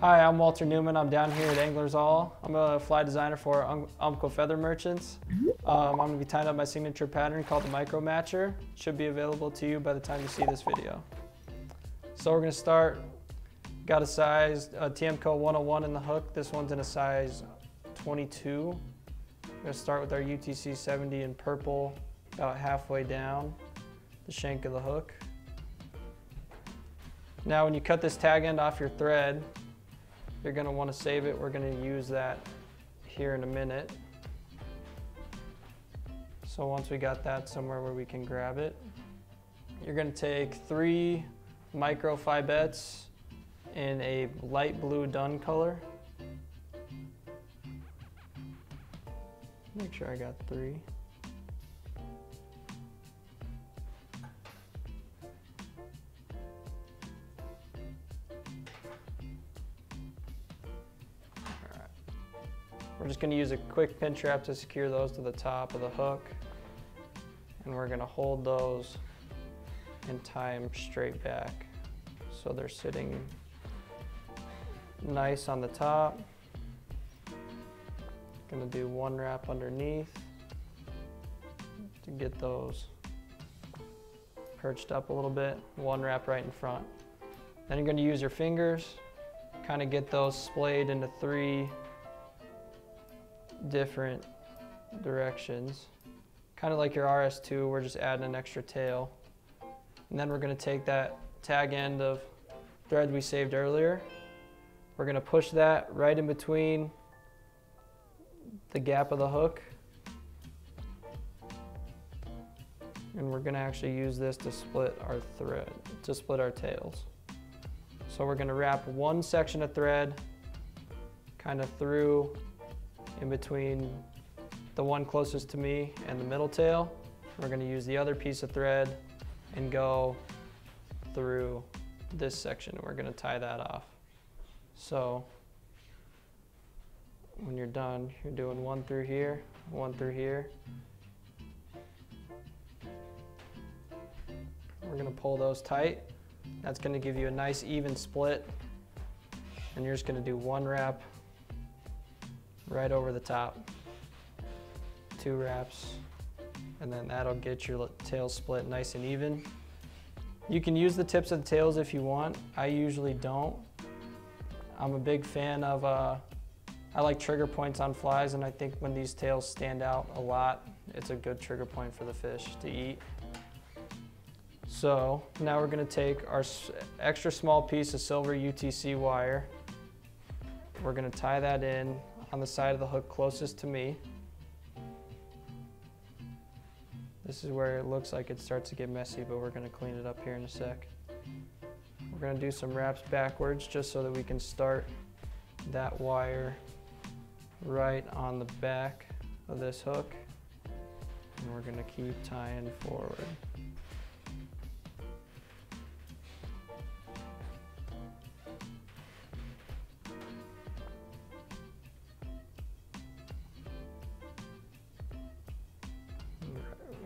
Hi, I'm Walter Newman. I'm down here at Anglers All. I'm a fly designer for Umpqua Feather Merchants. I'm gonna be tying up my signature pattern called the Micro Matcher. It should be available to you by the time you see this video. So we're gonna start. Got a size Tiemco 101 in the hook. This one's in a size 22. We're gonna start with our UTC 70 in purple, about halfway down the shank of the hook. Now when you cut this tag end off your thread, you're going to want to save it. We're going to use that here in a minute. So once we got that somewhere where we can grab it, you're going to take 3 Microfibbets in a light blue dun color. Make sure I got 3. We're just going to use a quick pin trap to secure those to the top of the hook, and we're going to hold those and tie them straight back so they're sitting nice on the top. Going to do one wrap underneath to get those perched up a little bit, one wrap right in front. Then you're going to use your fingers, kind of get those splayed into 3 different directions, kind of like your RS2. We're just adding an extra tail, and then we're going to take that tag end of thread we saved earlier. We're going to push that right in between the gap of the hook, and we're going to actually use this to split our thread, to split our tails. So we're going to wrap one section of thread kind of through in between the one closest to me and the middle tail. We're going to use the other piece of thread and go through this section, and we're going to tie that off. So when you're done, you're doing one through here, one through here. We're going to pull those tight. That's going to give you a nice even split, and you're just going to do one wrap right over the top, 2 wraps, and then that'll get your tail split nice and even. You can use the tips of the tails if you want. I usually don't. I'm a big fan of, I like trigger points on flies, and I think when these tails stand out a lot, it's a good trigger point for the fish to eat. So now we're gonna take our extra small piece of silver UTC wire. We're gonna tie that in on the side of the hook closest to me. This is where it looks like it starts to get messy, but we're gonna clean it up here in a sec. We're gonna do some wraps backwards just so that we can start that wire right on the back of this hook. And we're gonna keep tying forward.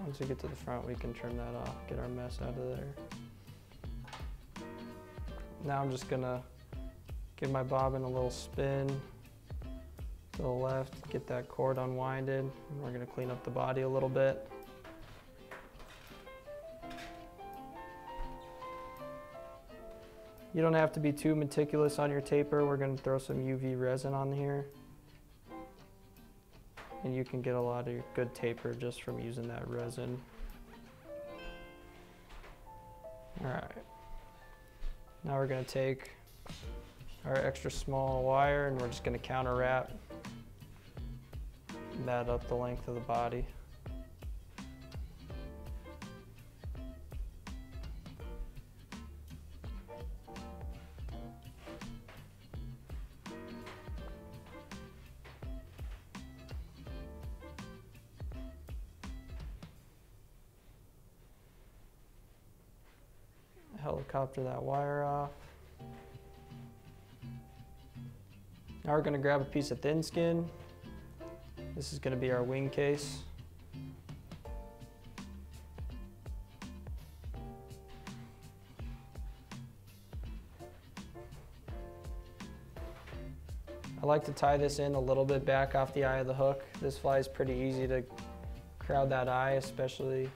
Once we get to the front, we can trim that off, get our mess out of there. Now I'm just gonna give my bobbin a little spin to the left, get that cord unwinded, and we're gonna clean up the body a little bit. You don't have to be too meticulous on your taper. We're gonna throw some UV resin on here, and you can get a lot of your good taper just from using that resin. All right, now we're gonna take our extra small wire, and we're just gonna counter wrap that up the length of the body. Helicopter that wire off. Now we're going to grab a piece of Thin Skin. This is going to be our wing case. I like to tie this in a little bit back off the eye of the hook. This fly is pretty easy to crowd that eye, especially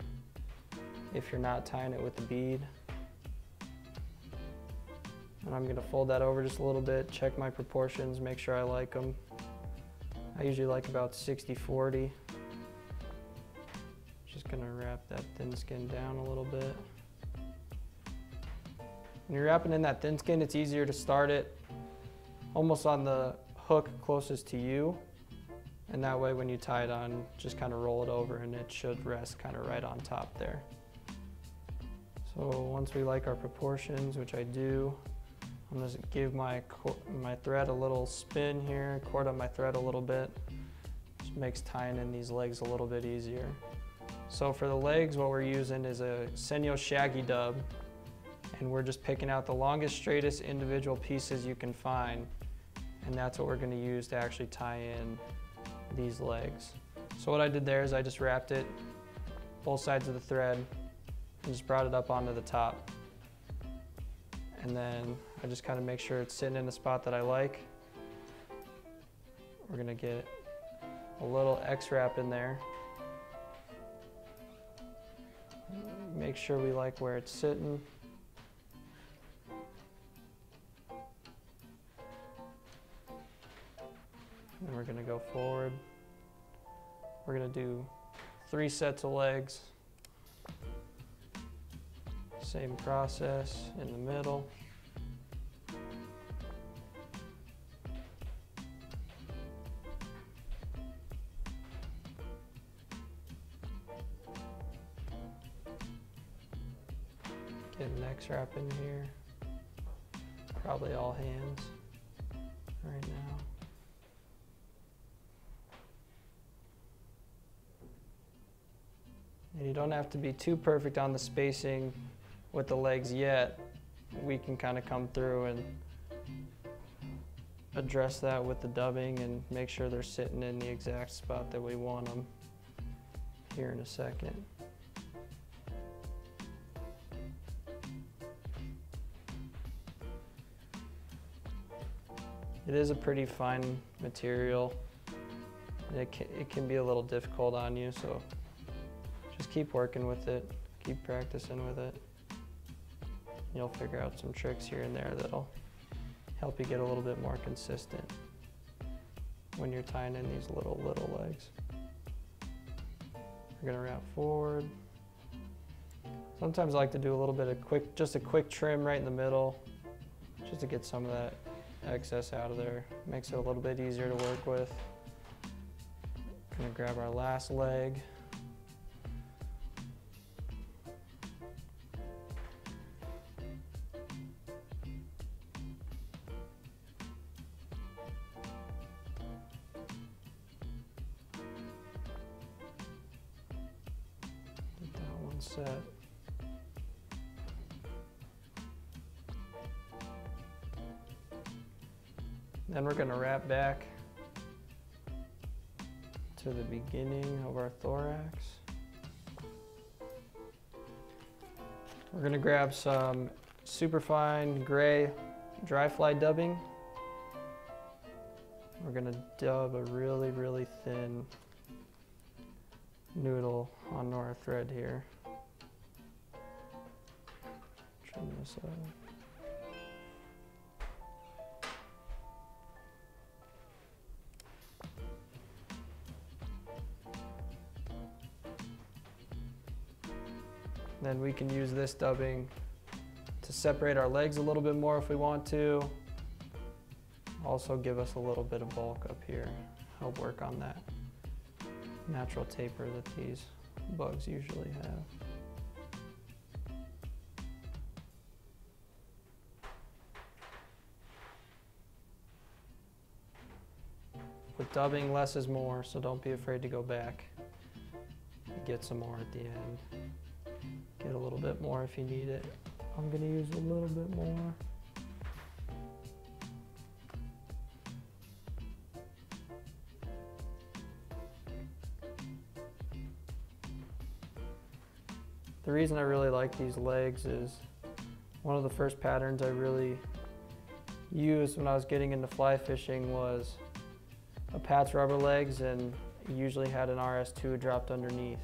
if you're not tying it with the bead. And I'm gonna fold that over just a little bit, check my proportions, make sure I like them. I usually like about 60-40. Just gonna wrap that thin skin down a little bit. When you're wrapping in that thin skin, it's easier to start it almost on the hook closest to you. And that way when you tie it on, just kind of roll it over and it should rest kind of right on top there. So once we like our proportions, which I do, I'm just gonna give my thread a little spin here, cord up my thread a little bit. Just makes tying in these legs a little bit easier. So for the legs, what we're using is a Senyo's Shaggy Dub, and we're just picking out the longest, straightest individual pieces you can find, and that's what we're gonna use to actually tie in these legs. So what I did there is I just wrapped it both sides of the thread and just brought it up onto the top. And then I just kind of make sure it's sitting in the spot that I like. We're gonna get a little X wrap in there. Make sure we like where it's sitting. And we're gonna go forward. We're gonna do 3 sets of legs. Same process in the middle. Get an X wrap in here. Probably all hands right now. And you don't have to be too perfect on the spacing with the legs yet. We can kind of come through and address that with the dubbing and make sure they're sitting in the exact spot that we want them here in a second. It is a pretty fine material. It can be a little difficult on you, so just keep working with it, keep practicing with it. You'll figure out some tricks here and there that'll help you get a little bit more consistent when you're tying in these little legs. We're gonna wrap forward. Sometimes I like to do a little bit of just a quick trim right in the middle, just to get some of that excess out of there. Makes it a little bit easier to work with. Gonna grab our last leg. Set. Then we're going to wrap back to the beginning of our thorax. We're going to grab some superfine gray dry fly dubbing. We're going to dub a really thin noodle on our thread here. Trim this up. Then we can use this dubbing to separate our legs a little bit more if we want to. Also give us a little bit of bulk up here. Help work on that natural taper that these bugs usually have. With dubbing, less is more, so don't be afraid to go back and get some more at the end. Get a little bit more if you need it. I'm gonna use a little bit more. The reason I really like these legs is one of the first patterns I really used when I was getting into fly fishing was a Pat's Rubber Legs, and usually had an RS2 dropped underneath.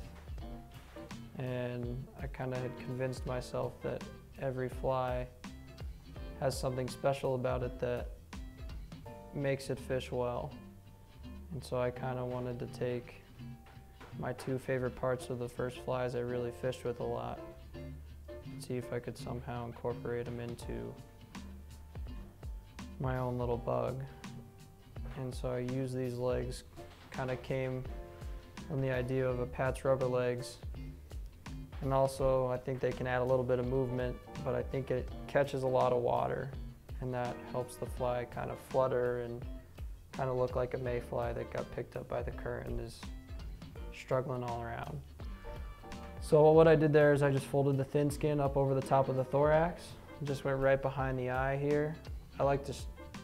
And I kind of had convinced myself that every fly has something special about it that makes it fish well. And so I kind of wanted to take my two favorite parts of the first flies I really fished with a lot and see if I could somehow incorporate them into my own little bug. And so I used these legs, kind of came from the idea of a Pat's Rubber Legs. And also, I think they can add a little bit of movement, but I think it catches a lot of water, and that helps the fly kind of flutter and kind of look like a mayfly that got picked up by the current and is struggling all around. So what I did there is I just folded the Thin Skin up over the top of the thorax and just went right behind the eye here. I like to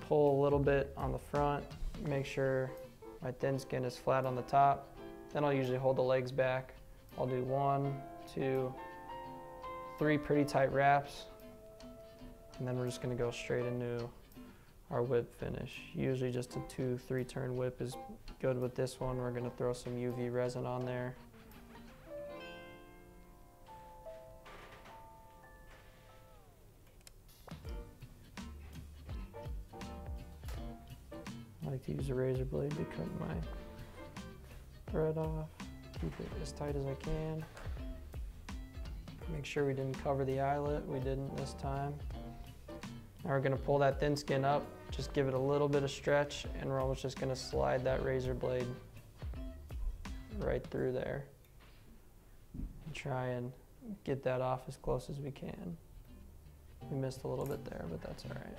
pull a little bit on the front, make sure my Thin Skin is flat on the top. Then I'll usually hold the legs back. I'll do 1, 2, 3 pretty tight wraps, and then we're just going to go straight into our whip finish. Usually just a 2-3 turn whip is good with this one. We're going to throw some UV resin on there. I like to use a razor blade to cut my thread off, keep it as tight as I can. Make sure we didn't cover the eyelet. We didn't this time. Now we're going to pull that Thin Skin up, just give it a little bit of stretch, and we're almost just going to slide that razor blade right through there and try and get that off as close as we can. We missed a little bit there, but that's all right.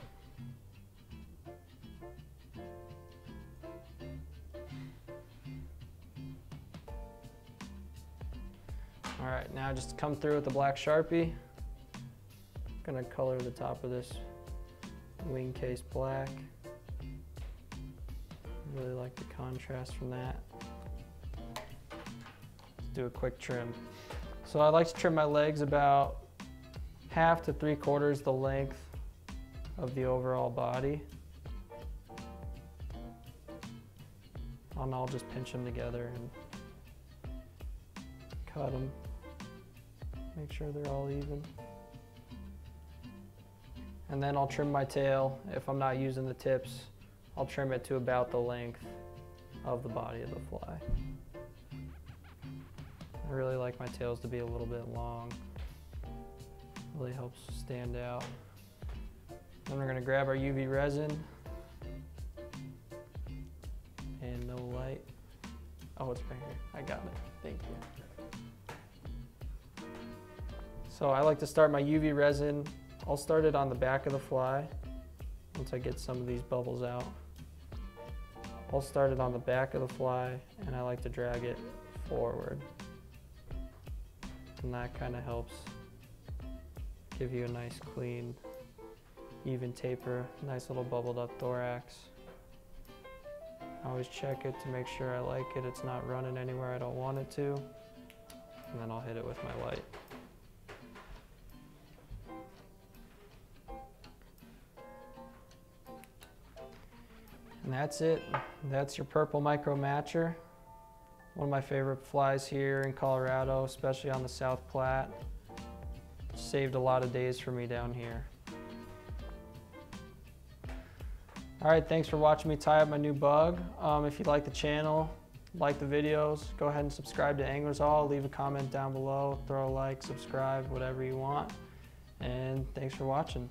All right, now just come through with the black Sharpie. I'm gonna color the top of this wing case black. I really like the contrast from that. Let's do a quick trim. So I like to trim my legs about 1/2 to 3/4 the length of the overall body. And I'll just pinch them together and cut them. Make sure they're all even. And then I'll trim my tail. If I'm not using the tips, I'll trim it to about the length of the body of the fly. I really like my tails to be a little bit long. Really helps stand out. Then we're gonna grab our UV resin. And no light. Oh, it's right here. I got it. Thank you. So I like to start my UV resin. I'll start it on the back of the fly. Once I get some of these bubbles out, I'll start it on the back of the fly, and I like to drag it forward. And that kind of helps give you a nice, clean, even taper, nice little bubbled up thorax. I always check it to make sure I like it. It's not running anywhere I don't want it to. And then I'll hit it with my light. And that's it. That's your purple micro matcher. One of my favorite flies here in Colorado, especially on the South Platte. Saved a lot of days for me down here. All right, thanks for watching me tie up my new bug. If you like the channel, like the videos, go ahead and subscribe to Anglers All. Leave a comment down below, throw a like, subscribe, whatever you want. And thanks for watching.